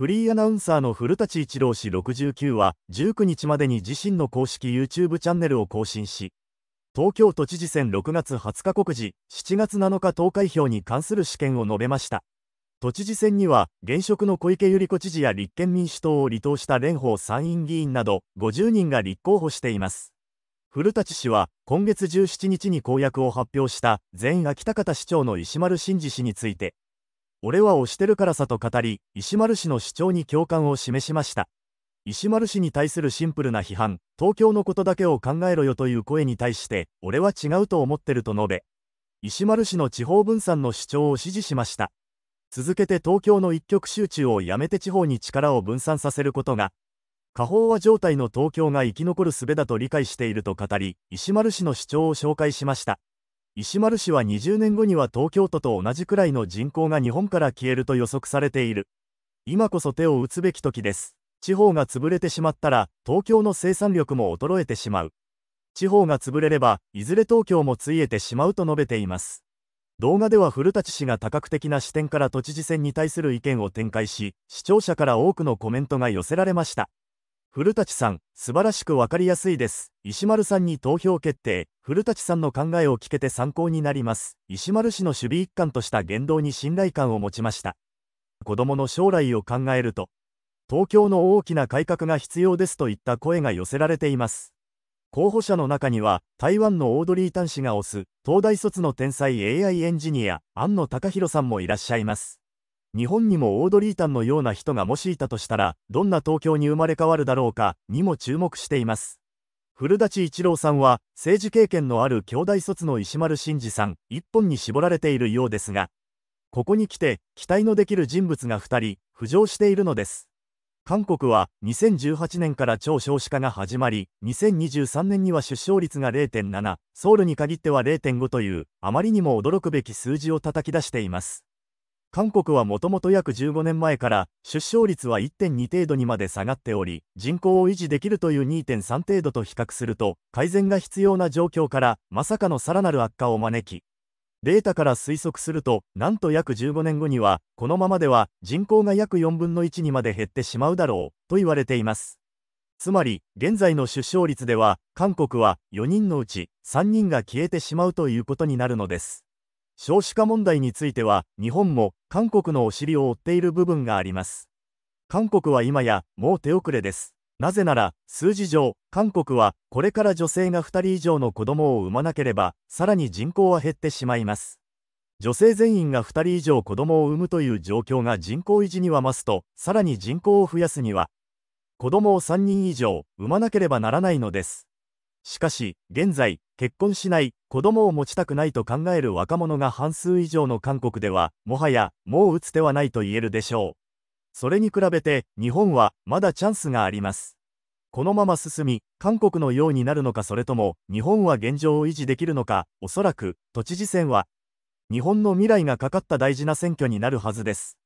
フリーアナウンサーの古舘一郎氏69は19日までに自身の公式 YouTube チャンネルを更新し、東京都知事選6月20日告示、7月7日投開票に関する試験を述べました。都知事選には現職の小池百合子知事や立憲民主党を離党した蓮舫参院議員など50人が立候補しています。古舘氏は今月17日に公約を発表した前秋田方市長の石丸伸二氏について、俺は推してるからさと語り、石丸氏の主張に共感を示しました。石丸氏に対するシンプルな批判、東京のことだけを考えろよという声に対して、俺は違うと思ってると述べ、石丸氏の地方分散の主張を支持しました。続けて東京の一極集中をやめて地方に力を分散させることが、過飽和状態の東京が生き残る術だと理解していると語り、石丸氏の主張を紹介しました。石丸氏は20年後には東京都と同じくらいの人口が日本から消えると予測されている。今こそ手を打つべき時です。地方が潰れてしまったら、東京の生産力も衰えてしまう。地方が潰れれば、いずれ東京もついえてしまうと述べています。動画では古舘氏が多角的な視点から都知事選に対する意見を展開し、視聴者から多くのコメントが寄せられました。古舘さん、素晴らしくわかりやすいです。石丸さんに投票決定。古舘さんの考えを聞けて参考になります。石丸氏の守備一貫とした言動に信頼感を持ちました。子供の将来を考えると、東京の大きな改革が必要ですといった声が寄せられています。候補者の中には、台湾のオードリー・タン氏が推す、東大卒の天才 AI エンジニア、安野貴博さんもいらっしゃいます。日本にもオードリー・タンのような人がもしいたとしたら、どんな東京に生まれ変わるだろうか、にも注目しています。古舘一郎さんは、政治経験のある京大卒の石丸伸二さん、一本に絞られているようですが、ここに来て、期待のできる人物が2人、浮上しているのです。韓国は、2018年から超少子化が始まり、2023年には出生率が 0.7、ソウルに限っては 0.5 という、あまりにも驚くべき数字を叩き出しています。韓国はもともと約15年前から出生率は 1.2 程度にまで下がっており、人口を維持できるという 2.3 程度と比較すると、改善が必要な状況からまさかのさらなる悪化を招き、データから推測すると、なんと約15年後には、このままでは人口が約4分の1にまで減ってしまうだろう、と言われています。つまり、現在の出生率では、韓国は4人のうち3人が消えてしまうということになるのです。少子化問題については、日本も韓国のお尻を追っている部分があります。韓国は今や、もう手遅れです。なぜなら、数字上、韓国はこれから女性が2人以上の子供を産まなければ、さらに人口は減ってしまいます。女性全員が2人以上子供を産むという状況が人口維持には増すと、さらに人口を増やすには、子供を3人以上産まなければならないのです。しかし、現在、結婚しない、子供を持ちたくないと考える若者が半数以上の韓国では、もはや、もう打つ手はないと言えるでしょう。それに比べて、日本は、まだチャンスがあります。このまま進み、韓国のようになるのかそれとも、日本は現状を維持できるのか、おそらく、都知事選は、日本の未来がかかった大事な選挙になるはずです。